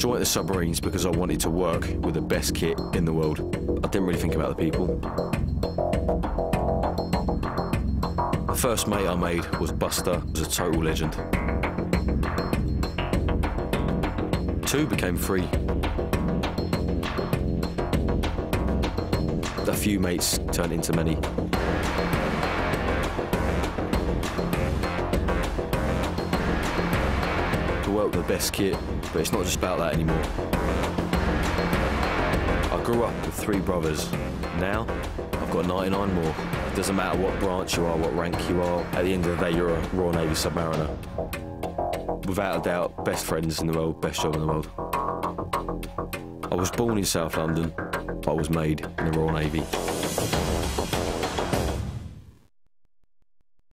joined the submarines because I wanted to work with the best kit in the world. I didn't really think about the people. The first mate I made was Buster, who was a total legend. 2 became 3. A few mates turned into many. To work with the best kit, but it's not just about that anymore. I grew up with 3 brothers. Now, I've got 99 more. It doesn't matter what branch you are, what rank you are, at the end of the day, you're a Royal Navy submariner. Without a doubt, best friends in the world, best job in the world. I was born in South London, but I was made in the Royal Navy.